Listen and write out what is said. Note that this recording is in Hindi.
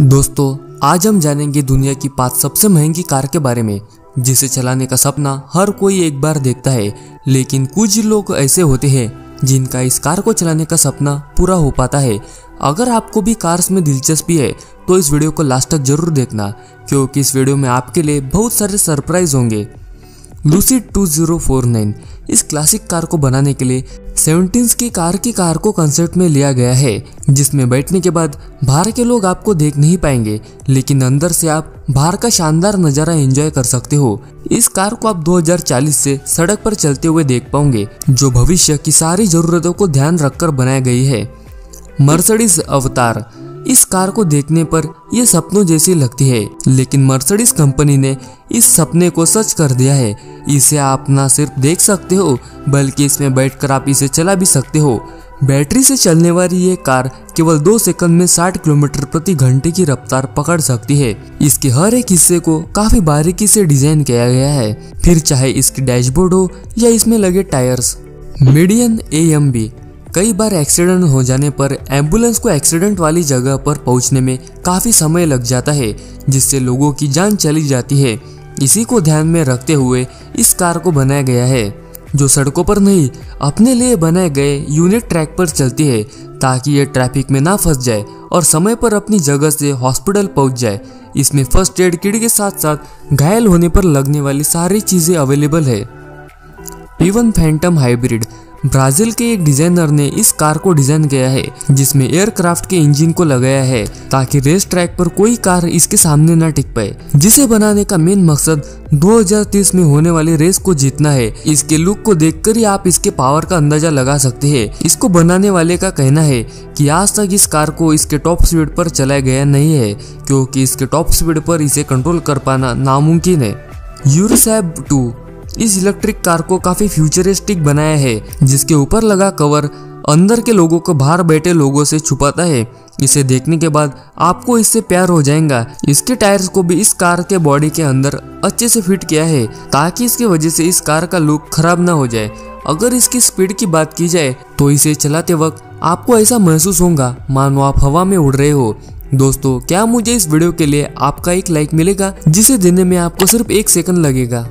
दोस्तों आज हम जानेंगे दुनिया की 5 सबसे महंगी कार के बारे में, जिसे चलाने का सपना हर कोई एक बार देखता है, लेकिन कुछ लोग ऐसे होते हैं जिनका इस कार को चलाने का सपना पूरा हो पाता है। अगर आपको भी कार्स में दिलचस्पी है तो इस वीडियो को लास्ट तक जरूर देखना, क्योंकि इस वीडियो में आपके लिए बहुत सारे सरप्राइज होंगे। लूसिड 2049 इस क्लासिक कार को बनाने के लिए 70s की कार को कंसेप्ट में लिया गया है, जिसमें बैठने के बाद बाहर के लोग आपको देख नहीं पाएंगे, लेकिन अंदर से आप बाहर का शानदार नज़ारा एंजॉय कर सकते हो। इस कार को आप 2040 से सड़क पर चलते हुए देख पाओगे, जो भविष्य की सारी जरूरतों को ध्यान रखकर बनाई गई है। मर्सिडीज अवतार इस कार को देखने पर यह सपनों जैसी लगती है, लेकिन मर्सिडीज कंपनी ने इस सपने को सच कर दिया है। इसे आप ना सिर्फ देख सकते हो, बल्कि इसमें बैठकर आप इसे चला भी सकते हो। बैटरी से चलने वाली ये कार केवल 2 सेकंड में 60 किलोमीटर प्रति घंटे की रफ्तार पकड़ सकती है। इसके हर एक हिस्से को काफी बारीकी से डिजाइन किया गया है, फिर चाहे इसकी डैशबोर्ड हो या इसमें लगे टायर्स। मीडियन AMB कई बार एक्सीडेंट हो जाने पर एम्बुलेंस को एक्सीडेंट वाली जगह पर पहुंचने में काफ़ी समय लग जाता है, जिससे लोगों की जान चली जाती है। इसी को ध्यान में रखते हुए इस कार को बनाया गया है, जो सड़कों पर नहीं अपने लिए बनाए गए यूनिट ट्रैक पर चलती है, ताकि ये ट्रैफिक में ना फंस जाए और समय पर अपनी जगह से हॉस्पिटल पहुँच जाए। इसमें फर्स्ट एड किट के साथ साथ घायल होने पर लगने वाली सारी चीज़ें अवेलेबल है। P1 फैंटम हाइब्रिड ब्राजील के एक डिजाइनर ने इस कार को डिजाइन किया है, जिसमें एयरक्राफ्ट के इंजन को लगाया है ताकि रेस ट्रैक पर कोई कार इसके सामने ना टिक पाए। जिसे बनाने का मेन मकसद 2030 में होने वाली रेस को जीतना है। इसके लुक को देखकर ही आप इसके पावर का अंदाजा लगा सकते हैं। इसको बनाने वाले का कहना है कि आज तक इस कार को इसके टॉप स्पीड पर चलाया गया नहीं है, क्योंकि इसके टॉप स्पीड पर इसे कंट्रोल कर पाना नामुमकिन है। यूरसैब 2 इस इलेक्ट्रिक कार को काफी फ्यूचरिस्टिक बनाया है, जिसके ऊपर लगा कवर अंदर के लोगों को बाहर बैठे लोगों से छुपाता है। इसे देखने के बाद आपको इससे प्यार हो जाएगा। इसके टायर्स को भी इस कार के बॉडी के अंदर अच्छे से फिट किया है, ताकि इसकी वजह से इस कार का लुक खराब ना हो जाए। अगर इसकी स्पीड की बात की जाए तो इसे चलाते वक्त आपको ऐसा महसूस होगा मानो आप हवा में उड़ रहे हो। दोस्तों, क्या मुझे इस वीडियो के लिए आपका एक लाइक मिलेगा, जिसे देने में आपको सिर्फ 1 सेकंड लगेगा।